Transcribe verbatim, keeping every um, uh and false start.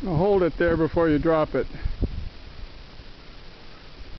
Now hold it there before you drop it.